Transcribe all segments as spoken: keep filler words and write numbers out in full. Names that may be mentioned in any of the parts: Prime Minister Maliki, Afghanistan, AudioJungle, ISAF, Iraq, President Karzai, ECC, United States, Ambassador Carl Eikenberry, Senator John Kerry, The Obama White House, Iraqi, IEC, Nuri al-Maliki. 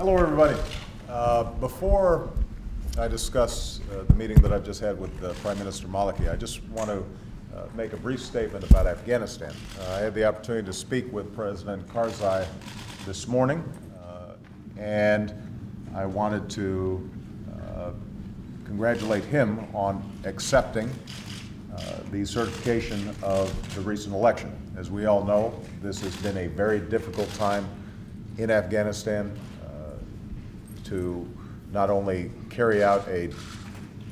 Hello, everybody. Uh, before I discuss uh, the meeting that I've just had with uh, Prime Minister Maliki, I just want to uh, make a brief statement about Afghanistan. Uh, I had the opportunity to speak with President Karzai this morning, uh, and I wanted to uh, congratulate him on accepting uh, the certification of the recent election. As we all know, this has been a very difficult time in Afghanistan, to not only carry out an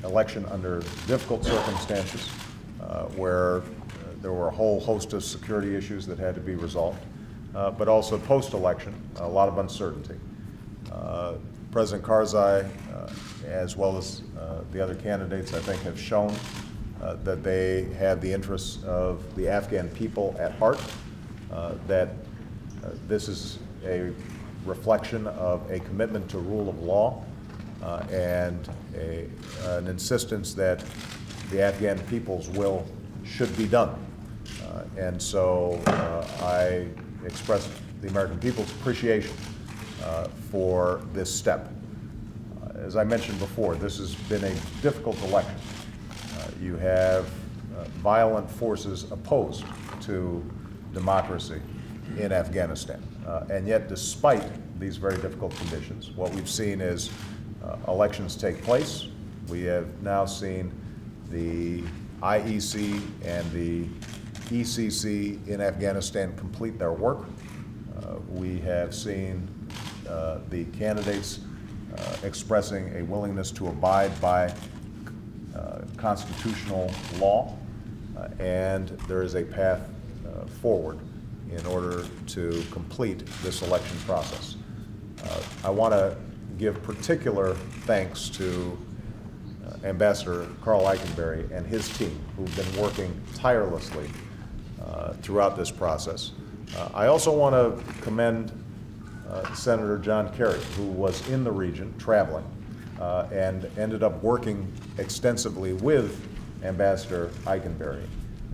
election under difficult circumstances uh, where uh, there were a whole host of security issues that had to be resolved, uh, but also post-election, a lot of uncertainty. Uh, President Karzai, uh, as well as uh, the other candidates, I think have shown uh, that they have the interests of the Afghan people at heart, uh, that uh, this is a reflection of a commitment to rule of law uh, and a, an insistence that the Afghan people's will should be done. Uh, and so uh, I expressed the American people's appreciation uh, for this step. Uh, as I mentioned before, this has been a difficult election. Uh, you have uh, violent forces opposed to democracy in Afghanistan. Uh, and yet, despite these very difficult conditions, what we've seen is uh, elections take place. We have now seen the I E C and the E C C in Afghanistan complete their work. Uh, we have seen uh, the candidates uh, expressing a willingness to abide by uh, constitutional law, uh, and there is a path uh, forward in order to complete this election process. Uh, I want to give particular thanks to uh, Ambassador Carl Eikenberry and his team, who've been working tirelessly uh, throughout this process. Uh, I also want to commend uh, Senator John Kerry, who was in the region traveling uh, and ended up working extensively with Ambassador Eikenberry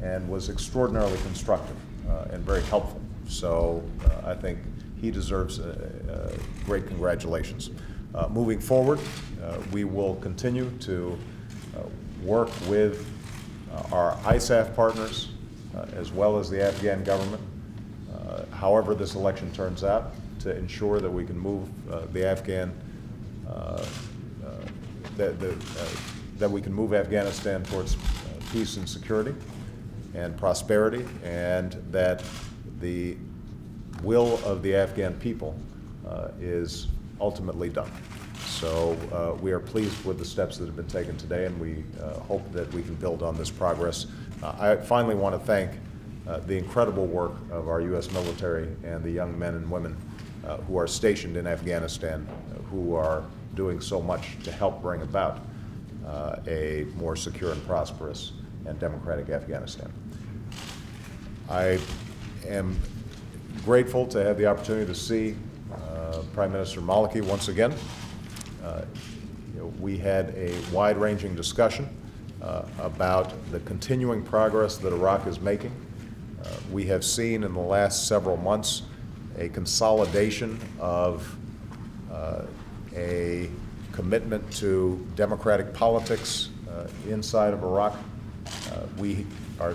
and was extraordinarily constructive Uh, and very helpful. So uh, I think he deserves a, a great congratulations. Uh, moving forward, uh, we will continue to uh, work with uh, our I SAF partners uh, as well as the Afghan government, uh, however this election turns out, to ensure that we can move uh, the Afghan, uh, uh, that, the, uh, that we can move Afghanistan towards uh, peace and security and prosperity, and that the will of the Afghan people uh, is ultimately done. So uh, we are pleased with the steps that have been taken today, and we uh, hope that we can build on this progress. Uh, I finally want to thank uh, the incredible work of our U S military and the young men and women uh, who are stationed in Afghanistan, uh, who are doing so much to help bring about uh, a more secure and prosperous and democratic Afghanistan. I am grateful to have the opportunity to see uh, Prime Minister Maliki once again. Uh, you know, we had a wide-ranging discussion uh, about the continuing progress that Iraq is making. Uh, we have seen in the last several months a consolidation of uh, a commitment to democratic politics uh, inside of Iraq. Uh, we are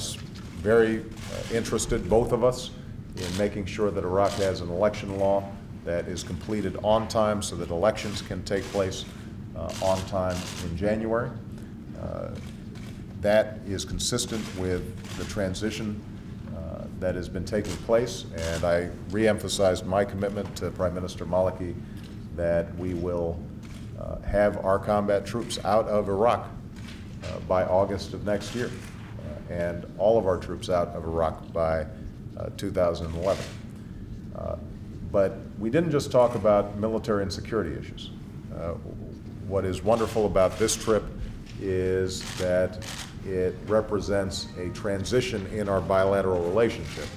very uh, interested, both of us, in making sure that Iraq has an election law that is completed on time so that elections can take place uh, on time in January. Uh, that is consistent with the transition uh, that has been taking place, and I re-emphasized my commitment to Prime Minister Maliki that we will uh, have our combat troops out of Iraq Uh, by August of next year, uh, and all of our troops out of Iraq by uh, two thousand eleven. Uh, but we didn't just talk about military and security issues. Uh, what is wonderful about this trip is that it represents a transition in our bilateral relationship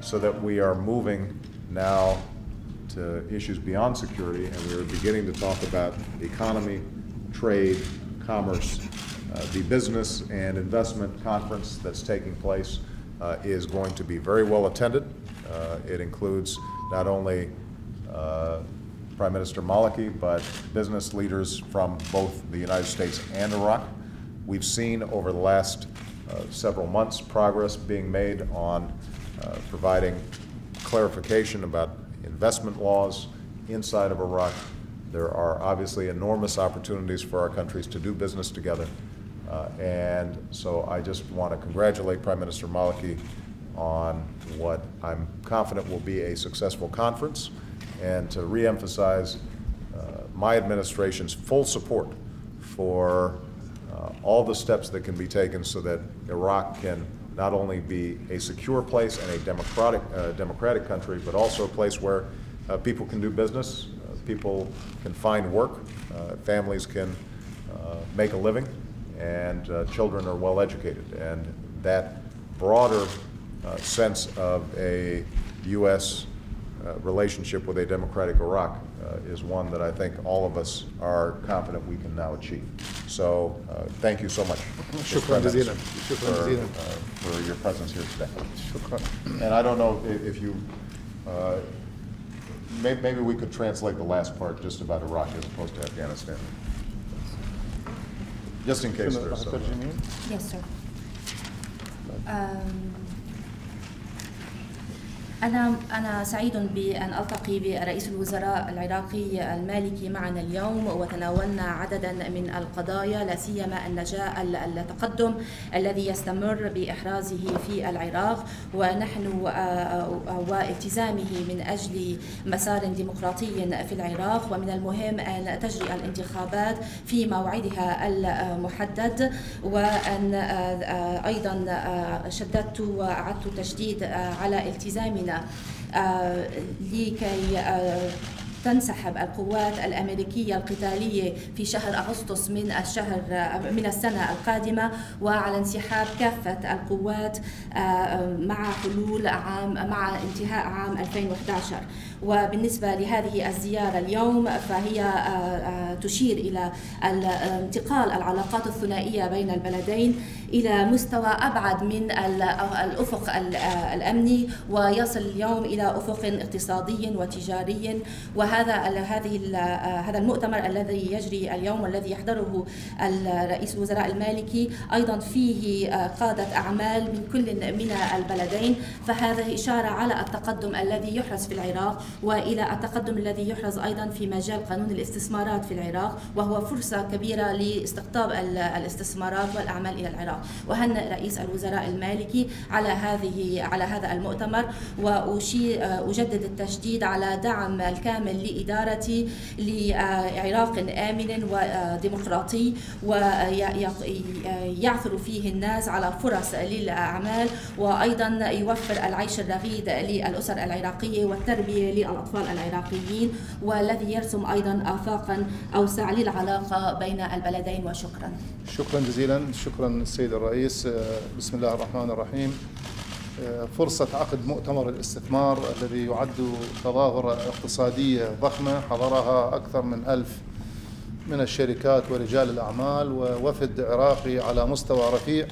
so that we are moving now to issues beyond security, and we are beginning to talk about economy, trade, commerce. Uh, the business and investment conference that's taking place uh, is going to be very well attended. Uh, it includes not only uh, Prime Minister Maliki, but business leaders from both the United States and Iraq. We've seen over the last uh, several months progress being made on uh, providing clarification about investment laws inside of Iraq. There are obviously enormous opportunities for our countries to do business together. Uh, and so I just want to congratulate Prime Minister Maliki on what I'm confident will be a successful conference, and to reemphasize uh, my administration's full support for uh, all the steps that can be taken so that Iraq can not only be a secure place and a democratic, uh, democratic country, but also a place where uh, people can do business, uh, people can find work, uh, families can uh, make a living, and uh, children are well educated. And that broader uh, sense of a U S Uh, relationship with a democratic Iraq uh, is one that I think all of us are confident we can now achieve. So uh, thank you so much for, uh, for your presence here today. And I don't know if you, uh, may, maybe we could translate the last part just about Iraq as opposed to Afghanistan. Just in case there's something. Yes, sir. Um, أنا أنا سعيد بأن ألتقي برئيس الوزراء العراقي المالكي معنا اليوم، وتناولنا عددا من القضايا لا سيما النجاة التقدم الذي يستمر بإحرازه في العراق ونحن والتزامه من أجل مسار ديمقراطي في العراق. ومن المهم أن تجري الانتخابات في موعدها المحدد، وأن أيضا شددت وأعدت تشديد على التزامنا لكي تنسحب القوات الأمريكية القتالية في شهر أغسطس من الشهر من السنة القادمة، وعلى انسحاب كافة القوات مع حلول عام مع انتهاء عام ألفين وإحدى عشر. وبالنسبة لهذه الزيارة اليوم فهي تشير إلى انتقال العلاقات الثنائية بين البلدين إلى مستوى أبعد من الأفق الأمني، ويصل اليوم إلى أفق اقتصادي وتجاري. وهذا هذه هذا المؤتمر الذي يجري اليوم والذي يحضره الرئيس الوزراء المالكي أيضا فيه قادة أعمال من كل من البلدين، فهذا إشارة على التقدم الذي يحرز في العراق وإلى التقدم الذي يحرز أيضا في مجال قانون الاستثمارات في العراق، وهو فرصة كبيرة لاستقطاب الاستثمارات والأعمال إلى العراق. وهنأ رئيس الوزراء المالكي على هذه على هذا المؤتمر، وأجدد التشديد على دعم الكامل لإدارتي لعراق آمن وديمقراطي ويعثر فيه الناس على فرص للأعمال، وأيضا يوفر العيش الرغيد للأسر العراقية والتربية للأطفال العراقيين، والذي يرسم أيضا آفاقا أوسع للعلاقة بين البلدين. وشكرا. شكرا جزيلا. شكرا السيد الرئيس. بسم الله الرحمن الرحيم. فرصة عقد مؤتمر الاستثمار الذي يعد تظاهرة اقتصادية ضخمة حضرها أكثر من ألف من الشركات ورجال الأعمال ووفد عراقي على مستوى رفيع.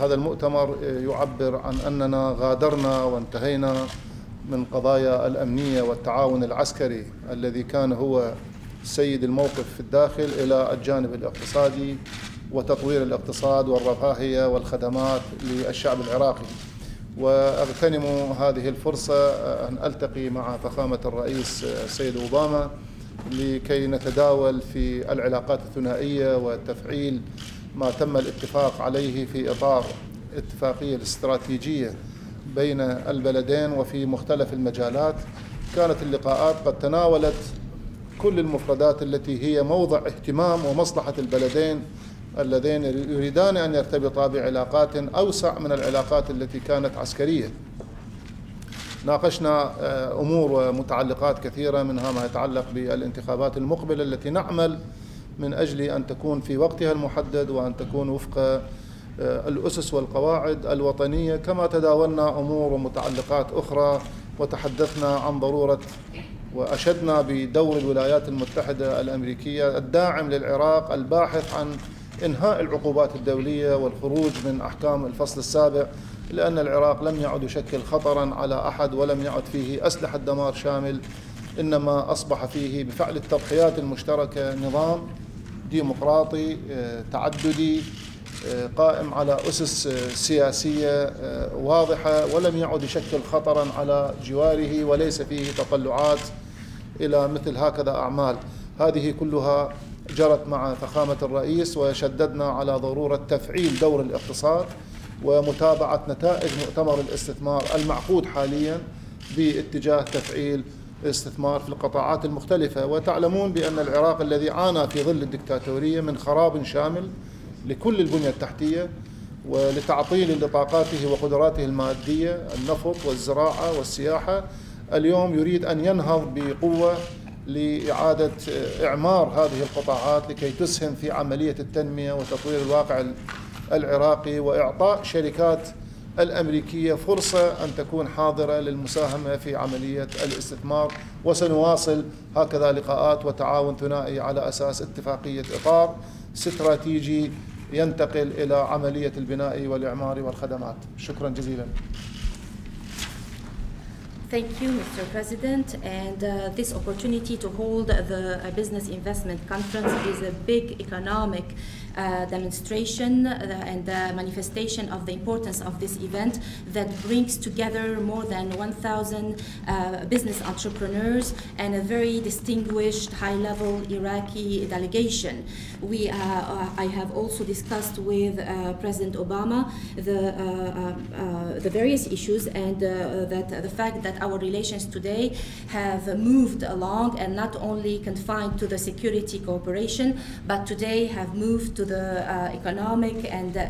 هذا المؤتمر يعبر عن أننا غادرنا وانتهينا من قضايا الأمنية والتعاون العسكري الذي كان هو سيد الموقف في الداخل إلى الجانب الاقتصادي وتطوير الاقتصاد والرفاهية والخدمات للشعب العراقي. وأغتنم هذه الفرصة أن ألتقي مع فخامة الرئيس السيد أوباما لكي نتداول في العلاقات الثنائية وتفعيل ما تم الاتفاق عليه في إطار الاتفاقية الاستراتيجية بين البلدين وفي مختلف المجالات. كانت اللقاءات قد تناولت كل المفردات التي هي موضع اهتمام ومصلحة البلدين الذين يريدان أن يرتبطا بعلاقات أوسع من العلاقات التي كانت عسكرية. ناقشنا أمور ومتعلقات كثيرة، منها ما يتعلق بالانتخابات المقبلة التي نعمل من أجل أن تكون في وقتها المحدد وأن تكون وفق الأسس والقواعد الوطنية. كما تداولنا أمور ومتعلقات أخرى وتحدثنا عن ضرورة وأشدنا بدور الولايات المتحدة الأمريكية الداعم للعراق الباحث عن إنهاء العقوبات الدولية والخروج من أحكام الفصل السابع، لأن العراق لم يعد يشكل خطراً على أحد ولم يعد فيه أسلحة دمار شامل إنما أصبح فيه بفعل التضحيات المشتركة نظام ديمقراطي تعددي قائم على أسس سياسية واضحة، ولم يعد يشكل خطراً على جواره، وليس فيه تطلعات إلى مثل هكذا أعمال. هذه كلها جرت مع فخامة الرئيس، وشددنا على ضرورة تفعيل دور الاقتصاد ومتابعة نتائج مؤتمر الاستثمار المعقود حالياً باتجاه تفعيل الاستثمار في القطاعات المختلفة. وتعلمون بأن العراق الذي عانى في ظل الدكتاتورية من خراب شامل لكل البنية التحتية ولتعطيل لطاقاته وقدراته المادية، النفط والزراعة والسياحة، اليوم يريد أن ينهض بقوة لإعادة إعمار هذه القطاعات لكي تسهم في عملية التنمية وتطوير الواقع العراقي، وإعطاء شركات الأمريكية فرصة أن تكون حاضرة للمساهمة في عملية الاستثمار. وسنواصل هكذا لقاءات وتعاون ثنائي على أساس اتفاقية إطار استراتيجي ينتقل إلى عملية البناء والإعمار والخدمات. شكرا جزيلا. Thank you, Mister President. And uh, this opportunity to hold the uh, Business Investment Conference is a big economic uh, demonstration uh, and the manifestation of the importance of this event that brings together more than one thousand uh, business entrepreneurs and a very distinguished high-level Iraqi delegation. We, uh, uh, I have also discussed with uh, President Obama the, uh, uh, the various issues and uh, that uh, the fact that our relations today have moved along and not only confined to the security cooperation, but today have moved to the uh, economic and uh,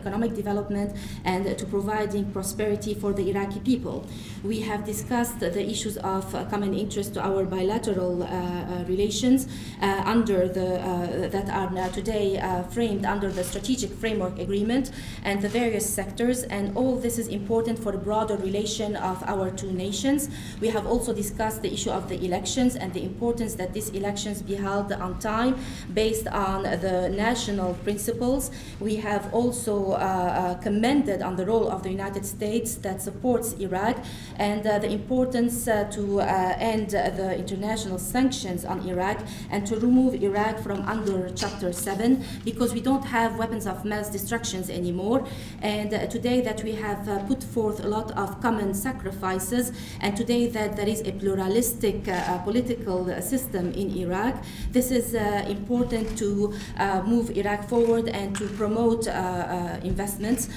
economic development and to providing prosperity for the Iraqi people. We have discussed the issues of uh, common interest to our bilateral uh, uh, relations uh, under the uh, that are now today uh, framed under the strategic framework agreement and the various sectors, and all this is important for the broader relation of our two nations. We have also discussed the issue of the elections and the importance that these elections be held on time based on the national principles. We have also uh, commended on the role of the United States that supports Iraq and uh, the importance uh, to uh, end the international sanctions on Iraq and to remove Iraq from under Chapter seven, because we don't have weapons of mass destructions anymore. And uh, today that we have uh, put forth a lot of common sacrifices, and today that there is a pluralistic uh, political system in Iraq. This is uh, important to uh, move Iraq forward and to promote uh, uh, investments.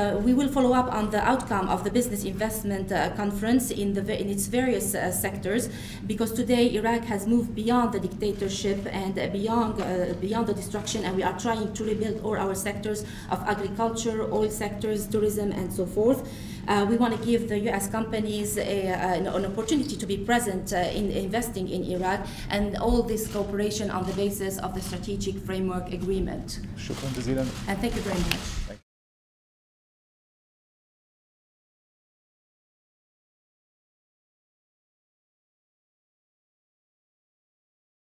Uh, we will follow up on the outcome of the Business Investment uh, Conference in, the, in its various uh, sectors, because today Iraq has moved beyond the dictatorship and uh, beyond, uh, beyond the destruction, and we are trying to rebuild all our sectors of agriculture, oil sectors, tourism, and so forth. Uh, we want to give the U S companies a, a, an opportunity to be present uh, in investing in Iraq, and all this cooperation on the basis of the Strategic Framework Agreement. And thank you very much.